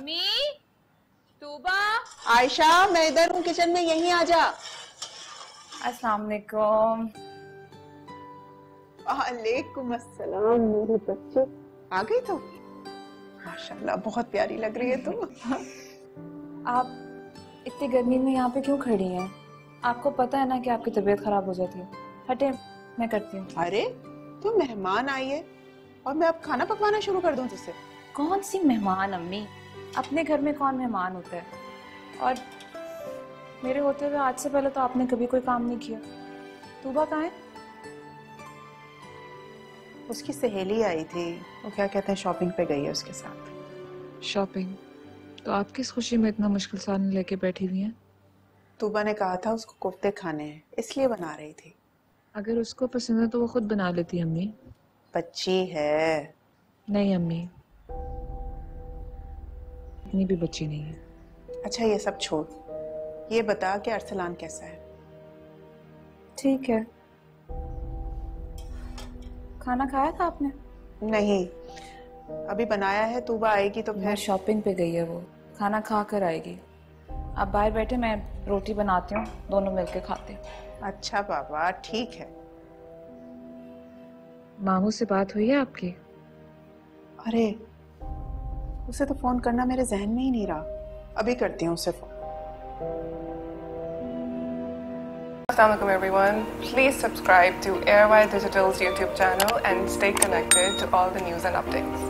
Mummy, Tuba, Ayesha, मैं इधर हूँ किचन में, यहीं आ जा। अस्सलाम वालेकुम। वालेकुम अस्सलाम मेरे बच्चे, आ गई तुम? माशाल्लाह बहुत प्यारी लग रही है तुम। आप इतनी गर्मी में यहाँ पे क्यों खड़ी हैं? आपको पता है ना कि आपकी तबीयत खराब हो जाती है। हटे, मैं करती हूँ। अरे तुम मेहमान आई है और मैं अब खाना पकवाना शुरू कर दूँ तुझसे? कौन सी मेहमान अम्मी, अपने घर में कौन मेहमान होता है? और मेरे होते हुए आज से पहले तो आपने कभी कोई काम नहीं किया। तूबा कहाँ है? उसकी सहेली आई थी, वो क्या कहते हैं शॉपिंग पे गई है उसके साथ। शॉपिंग? तो आप किस खुशी में इतना मुश्किल सामान लेके बैठी हुई हैं? तूबा ने कहा था उसको कोफ्ते खाने हैं, इसलिए बना रही थी। अगर उसको पसंद है तो वो खुद बना लेती है अम्मी। बच्ची है। नहीं अम्मी, इतनी भी बच्ची नहीं है। अच्छा ये सब छोड़, ये बता कि अरसलान कैसा है? ठीक है। खाना खाया था आपने? नहीं, अभी बनाया है, तूबा आएगी तो फिर। शॉपिंग पे गई है वो, खाना खा कर आएगी। आप बाहर बैठे, मैं रोटी बनाती हूँ, दोनों मिलके खाते हैं। अच्छा बाबा ठीक है। मामू से बात हुई है आपकी? अरे उसे तो फोन करना मेरे जहन में ही नहीं रहा, अभी करती हूँ उसे phone. Assalamualaikum everyone. Please subscribe to Airwire Digital's YouTube channel and stay connected to all the news and updates.